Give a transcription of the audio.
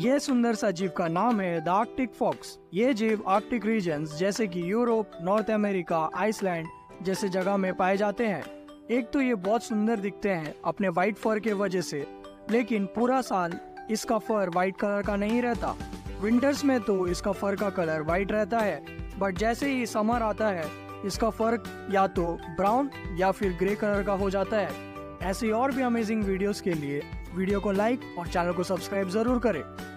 ये सुंदर सा जीव का नाम है द आर्कटिक फॉक्स। ये जीव आर्कटिक रीजन्स जैसे कि यूरोप, नॉर्थ अमेरिका, आइसलैंड जैसे जगह में पाए जाते हैं। एक तो ये बहुत सुंदर दिखते हैं अपने वाइट फर के वजह से, लेकिन पूरा साल इसका फर वाइट कलर का नहीं रहता। विंटर्स में तो इसका फर का कलर वाइट रहता है, बट जैसे ही समर आता है इसका फर या तो ब्राउन या फिर ग्रे कलर का हो जाता है। ऐसी और भी अमेजिंग वीडियोस के लिए वीडियो को लाइक और चैनल को सब्सक्राइब जरूर करें।